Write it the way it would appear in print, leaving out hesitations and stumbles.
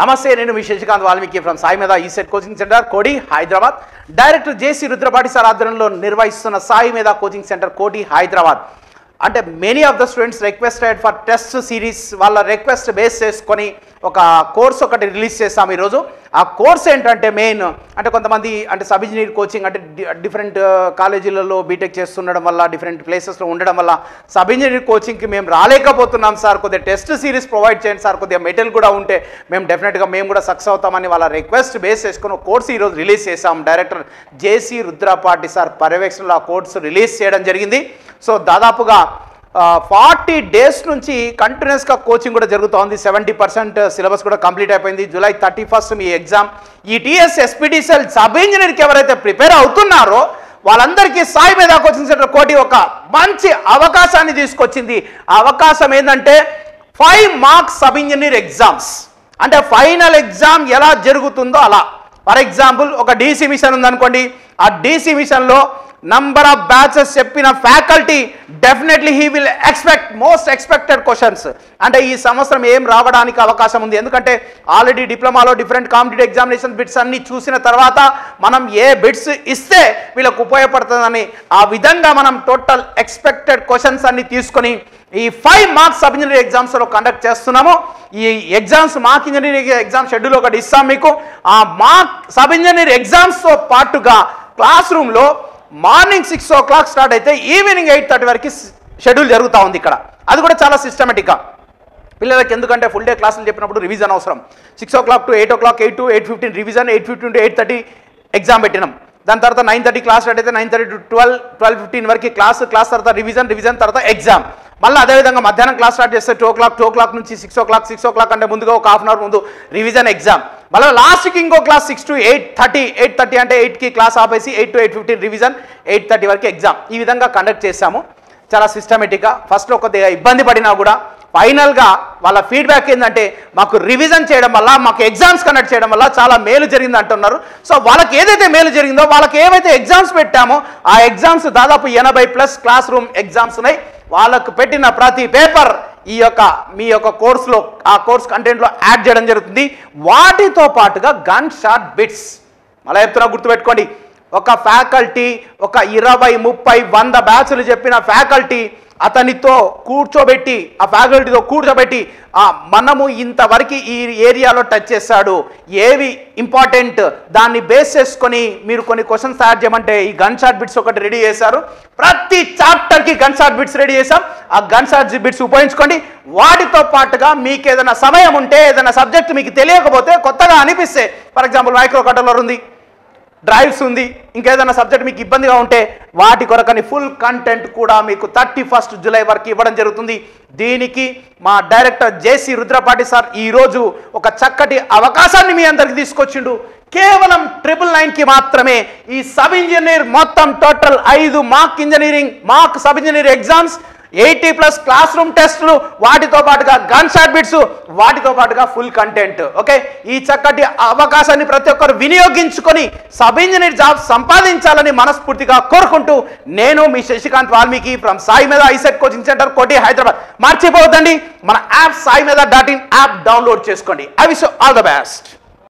नमस्ते नैन मी Shashikant Valmiki from Sai Medha ECET coaching centre Koti Hyderabad director JC Rudrapati sir आध्वर्यंलो निर्वहिस्तुन्न साई मेधा कोचिंग सेंटर कोडी हैदराबाद అంటే many of the students requested for test series వాళ్ళ రిక్వెస్ట్ బేస్ చేసుకొని ఒక కోర్స్ ఒకటి రిలీజ్ చేసాం ఈ రోజు ఆ కోర్స్ ఏంటంటే మెయిన్ అంటే కొంతమంది అంటే సబ్ ఇంజనీర్ కోచింగ్ అంటే డిఫరెంట్ కాలేజీలలో బీటెక్ చేస్తుండడం వల్ల డిఫరెంట్ ప్లేసెస్లో ఉండడం వల్ల సబ్ ఇంజనీర్ కోచింగ్కి మేము రాలేకపోతున్నాం సార్ కొద్దిగా టెస్ట్ సిరీస్ ప్రొవైడ్ చేయండి సార్ కొద్దిగా మెటీరియల్ కూడా ఉంటే మేము డెఫినెట్గా మేము కూడా సక్సెస్ అవుతామని వాళ్ళ రిక్వెస్ట్ బేస్ చేసుకుని కోర్స్ ఈరోజు రిలీజ్ చేసాం డైరెక్టర్ జేసీ రుద్రపాటి సార్ పర్యవేక్షణలో ఆ కోర్స్ రిలీజ్ చేయడం జరిగింది సో దాదాపుగా 40 డేస్ నుంచి కంటిన్యూస్గా కోచింగ్ కూడా జరుగుతోంది 70% సిలబస్ కూడా కంప్లీట్ అయిపోయింది జూలై 31st మీ exam ETS SPD cell sub ఇంజనీర్కి ఎవరైతే ప్రిపేర్ అవుతున్నారో వాళ్ళందరికీ సాయి మేధా కోచింగ్ సెంటర్ కోటి ఒక మంచి అవకాశాన్ని తీసుకొచ్చింది ఆ అవకాశం ఏంటంటే 5 మార్క్స్ సబ్ ఇంజనీర్ ఎగ్జామ్స్ అంటే ఫైనల్ ఎగ్జామ్ ఎలా జరుగుతుందో అలా ఫర్ ఎగ్జాంపుల్ ఒక డీసీ మిషన్ ఉందనుకోండి ఆ డీసీ మిషన్లో నంబర్ ఆఫ్ బ్యాచెస్ చెప్పిన faculty definitely he will expect most expected questions అంటే ఈ సంవత్సరం ఏం రావడానికి అవకాశం ఉంది ఎందుకంటే ఆల్రెడీ డిప్లొమాలో డిఫరెంట్ కాంపిటేటివ్ ఎగ్జామినేషన్ బిట్స్ అన్ని చూసిన తర్వాత మనం ఏ బిట్స్ ఇస్తే వీళ్ళకు ఉపయోగపడుతుందని ఆ విధంగా మనం టోటల్ ఎక్స్పెక్టెడ్ క్వశ్చన్స్ అన్ని తీసుకొని ఈ 5 మార్క్స్ సబ్ ఇంజనీరింగ్ ఎగ్జామ్స్లో కండక్ట్ చేస్తున్నాము ఈ exams mark engineering exam schedule ఒకటి ఇస్తాం మీకు ఆ మార్క్ సబ్ ఇంజనీరింగ్ ఎగ్జామ్స్తో పాటుగా క్లాస్ రూమ్లో మార్నింగ్ 6 o'clock స్టార్ట్ అయితే ఈవినింగ్ 8:30 వరకు షెడ్యూల్ జరుగుతూ ఉంది ఇక్కడ అది కూడా చాలా సిస్టమేటిక్గా పిల్లలకి ఎందుకంటే ఫుల్ డే క్లాసులు చెప్పినప్పుడు రివిజన్ అవసరం 6 o'clock to 8 o'clock 8 to 8:15 revision 8:15 to 8:30 exam పెట్టినాం దాని తర్వాత 9:30 క్లాస్ స్టార్ట్ అయితే 9:30 to 12, 12:15 వరకు క్లాస్ తర్వాత రివిజన్ తర్వాత ఎగ్జామ్ మళ్ళీ అదేవిధంగా మధ్యాహ్నం క్లాస్ స్టార్ట్ చేస్తే 2 o'clock నుంచి 6 o'clock అంటే ముందుగా ఒక హాఫ్ అన్ అవర్ ముందు రివిజన్ ఎగ్జామ్ మళ్ళీ లాస్ట్కి ఇంకో క్లాస్ 6 to 8:30 అంటే 8కి క్లాస్ ఆపేసి 8 to 8:15 రివిజన్ 8:30 వరకు ఎగ్జామ్ ఈ విధంగా కండక్ట్ చేశాము చాలా సిస్టమేటిక్గా ఫస్ట్లో కొద్దిగా ఇబ్బంది పడినా కూడా ఫైనల్గా వాళ్ళ ఫీడ్బ్యాక్ ఏంటంటే మాకు రివిజన్ చేయడం వల్ల మాకు ఎగ్జామ్స్ కండక్ట్ చేయడం వల్ల చాలా మేలు జరిగింది అంటున్నారు సో వాళ్ళకి ఏదైతే మేలు జరిగిందో వాళ్ళకి ఏవైతే ఎగ్జామ్స్ పెట్టామో ఆ ఎగ్జామ్స్ దాదాపు 80+ క్లాస్ రూమ్ ఎగ్జామ్స్ ఉన్నాయి వాళ్ళకు పెట్టిన ప్రతి పేపర్ ఈ యొక్క మీ యొక్క కోర్సులో ఆ కోర్స్ కంటెంట్లో యాడ్ చేయడం జరుగుతుంది వాటితో పాటుగా గన్ షాట్ బిట్స్ మళ్ళీ చెప్తున్నా గుర్తుపెట్టుకోండి ఒక ఫ్యాకల్టీ ఒక 20, 30, 100 బ్యాచ్లు చెప్పిన ఫ్యాకల్టీ అతనితో కూర్చోబెట్టి ఆ ఫ్యాకల్టీతో కూర్చోబెట్టి మనము ఇంతవరకు ఈ ఏరియాలో టచ్ చేశాడు ఏవి ఇంపార్టెంట్ దాన్ని బేస్ చేసుకొని మీరు కొన్ని క్వశ్చన్స్ తయారు చేయమంటే ఈ గన్ షాట్ బిట్స్ ఒకటి రెడీ చేశారు ప్రతి చాప్టర్కి గన్ షాట్ బిట్స్ రెడీ చేశాం ఆ గన్ షాట్ బిట్స్ ఉపయోగించుకోండి వాటితో పాటుగా మీకు ఏదైనా సమయం ఉంటే ఏదైనా సబ్జెక్ట్ మీకు తెలియకపోతే కొత్తగా అనిపిస్తే ఫర్ ఎగ్జాంపుల్ మైక్రో కంట్రోలర్ ఉంది డ్రైవ్స్ ఉంది ఇంకేదైనా సబ్జెక్ట్ మీకు ఇబ్బందిగా ఉంటే వాటి కొరకని ఫుల్ కంటెంట్ కూడా మీకు 31st July వరకు ఇవ్వడం జరుగుతుంది దీనికి మా డైరెక్టర్ జేసీ రుద్రపాటి సార్ ఈరోజు ఒక చక్కటి అవకాశాన్ని మీ అందరికి తీసుకొచ్చిండు కేవలం 999కి మాత్రమే ఈ సబ్ ఇంజనీర్ మొత్తం total 5 mark engineering mark sub engineer exams 80+ classroom టెస్టులు వాటితో పాటుగా గన్ షాట్ బిట్స్ వాటితో పాటుగా ఫుల్ కంటెంట్ ఓకే ఈ చక్కటి అవకాశాన్ని ప్రతి ఒక్కరు వినియోగించుకొని సబ్ ఇంజనీర్ జాబ్ సంపాదించాలని మనస్ఫూర్తిగా కోరుకుంటూ నేను మీ Shashikant Valmiki from Sai Medha ICET coaching centre Koti Hyderabad మర్చిపోవద్దండి మన app sai medha.in app download చేసుకోండి I wish all the best.